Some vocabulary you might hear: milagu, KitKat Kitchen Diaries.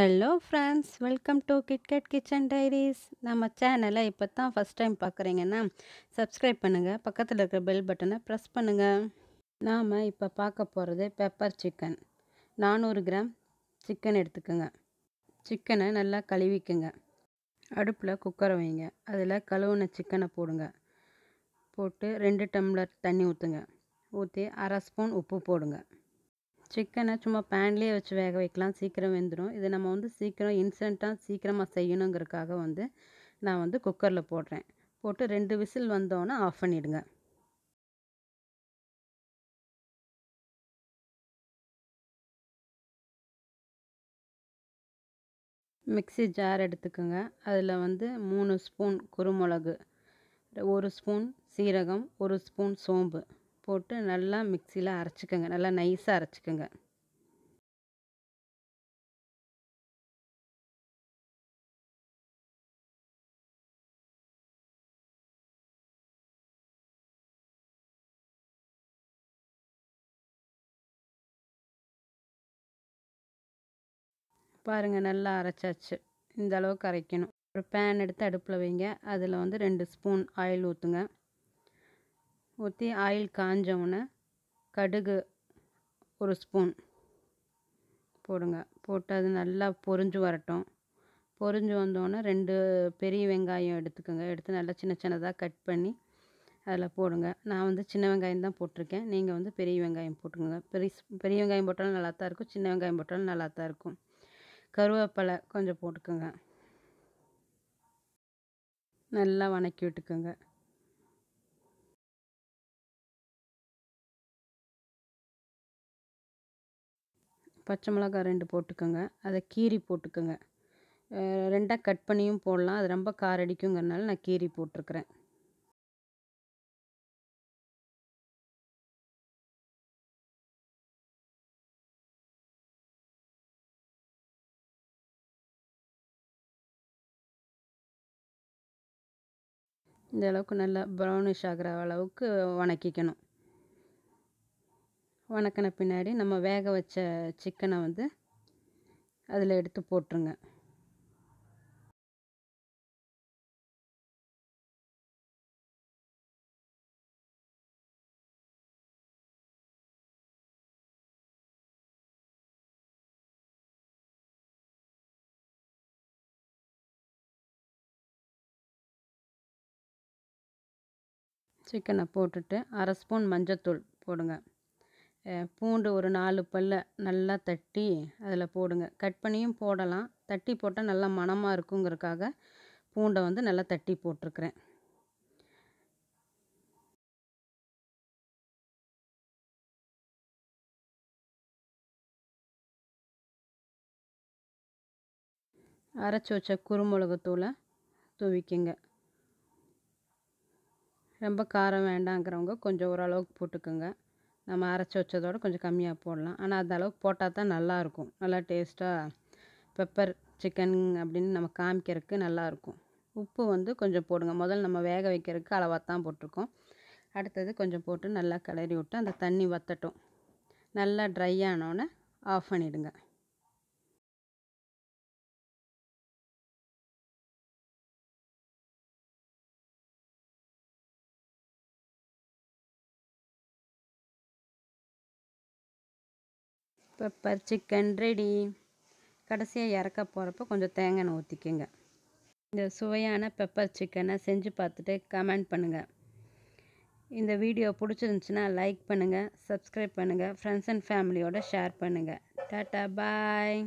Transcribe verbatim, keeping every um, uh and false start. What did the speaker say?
Hello friends, welcome to KitKat Kitchen Diaries. நம்ம சேனலை இப்போ தான் ஃபர்ஸ்ட் டைம் பார்க்குறீங்கன்னா சப்ஸ்கிரைப் பண்ணுங்கள், பக்கத்தில் இருக்கிற பெல் பட்டனை ப்ரெஸ் பண்ணுங்கள். நாம் இப்போ பார்க்க போகிறது பெப்பர் சிக்கன். நானூறு கிராம் சிக்கன் எடுத்துக்கோங்க. சிக்கனை நல்லா கழுவிக்குங்க. அடுப்பில் குக்கரை வைங்க. அதில் கழுவுன சிக்கனை போடுங்க. போட்டு ரெண்டு டம்ளர் தண்ணி ஊற்றுங்க. ஊற்றி அரை ஸ்பூன் உப்பு போடுங்க. சிக்கனை சும்மா பேன்லேயே வச்சு வேக வைக்கலாம், சீக்கிரம் வெந்துடும். இது நம்ம வந்து சீக்கிரம் இன்ஸ்டண்ட்டாக சீக்கிரமாக செய்யணுங்கிறதுக்காக வந்து நான் வந்து குக்கரில் போடுறேன். போட்டு ரெண்டு விசில் வந்தோன்னே ஆஃப் பண்ணிவிடுங்க. மிக்ஸி ஜார் எடுத்துக்கோங்க. அதில் வந்து மூணு ஸ்பூன் குருமிளகு, ஒரு ஸ்பூன் சீரகம், ஒரு ஸ்பூன் சோம்பு போட்டு நல்லா மிக்சியில் அரைச்சிக்கோங்க. நல்லா நைஸாக அரைச்சிக்கோங்க. பாருங்கள், நல்லா அரைச்சாச்சு. இந்த அளவுக்கு அரைக்கணும். ஒரு பேன் எடுத்து அடுப்பில் வைங்க. அதில் வந்து ரெண்டு ஸ்பூன் ஆயில் ஊற்றுங்க. ஊற்றி ஆயில் காஞ்சவுடனே கடுகு ஒரு ஸ்பூன் போடுங்க. போட்டு அது நல்லா பொரிஞ்சு வரட்டும். பொரிஞ்சு வந்தோடனே ரெண்டு பெரிய வெங்காயம் எடுத்துக்கோங்க. எடுத்து நல்லா சின்ன சின்னதாக கட் பண்ணி அதில் போடுங்க. நான் வந்து சின்ன வெங்காயம் தான் போட்டிருக்கேன். நீங்கள் வந்து பெரிய வெங்காயம் போட்டுக்கோங்க. பெரிய பெரிய வெங்காயம் போட்டாலும் நல்லா தான் இருக்கும், சின்ன வெங்காயம் போட்டாலும் நல்லா தான் இருக்கும். கருவேப்பிலை கொஞ்சம் போட்டுக்கோங்க. நல்லா வணக்கி விட்டுக்கோங்க. பச்சை மிளகா ரெண்டு போட்டுக்கோங்க. அதை கீரி போட்டுக்கோங்க. ரெண்டாக கட் பண்ணியும் போடலாம். அது ரொம்ப காரடிக்குங்கிறனால நான் கீரி போட்டிருக்கிறேன். இந்த அளவுக்கு நல்லா ப்ரௌனிஷ் ஆகிற அளவுக்கு வணக்கிக்கணும். வணக்கின பின்னாடி நம்ம வேக வச்ச சிக்கனை வந்து அதில் எடுத்து போட்டுருங்க. சிக்கனை போட்டுட்டு அரை ஸ்பூன் மஞ்சத்தூள் போடுங்க. பூண்டு ஒரு நாலு பல்ல நல்லா தட்டி அதில் போடுங்க. கட் பண்ணியும் போடலாம். தட்டி போட்டால் நல்லா மணமாக இருக்குங்கிறதுக்காக பூண்டை வந்து நல்லா தட்டி போட்டிருக்கிறேன். அரைச்சி வச்ச குருமிளகுத்தூளை தூவிக்குங்க. ரொம்ப காரம் வேண்டாங்கிறவங்க கொஞ்சம் ஓரளவுக்கு போட்டுக்கோங்க. நம்ம அரைச்சி வச்சதோடு கொஞ்சம் கம்மியாக போடலாம். ஆனால் அந்த அளவுக்கு போட்டால் தான் நல்லாயிருக்கும். நல்லா டேஸ்ட்டாக பெப்பர் சிக்கன் அப்படின்னு நம்ம காமிக்கிறதுக்கு நல்லாயிருக்கும். உப்பு வந்து கொஞ்சம் போடுங்க. முதல்ல நம்ம வேக வைக்கிறதுக்கு அளவாக தான் போட்டிருக்கோம். அடுத்தது கொஞ்சம் போட்டு நல்லா கிளறி விட்டு அந்த தண்ணி வற்றட்டும். நல்லா ட்ரை ஆனோடனே ஆஃப் பண்ணிவிடுங்க. Pepper chicken ready. கடைசியாக இறக்க போகிறப்ப கொஞ்சம் தேங்காய் ஊற்றிக்கோங்க. இந்த சுவையான பெப்பர் சிக்கனை செஞ்சு பார்த்துட்டு கமெண்ட் பண்ணுங்கள். இந்த வீடியோ பிடிச்சிருந்துச்சின்னா லைக் பண்ணுங்கள், சப்ஸ்கிரைப் பண்ணுங்கள், ஃப்ரெண்ட்ஸ் அண்ட் ஃபேமிலியோடு ஷேர் பண்ணுங்கள். டாட்டா பாய்.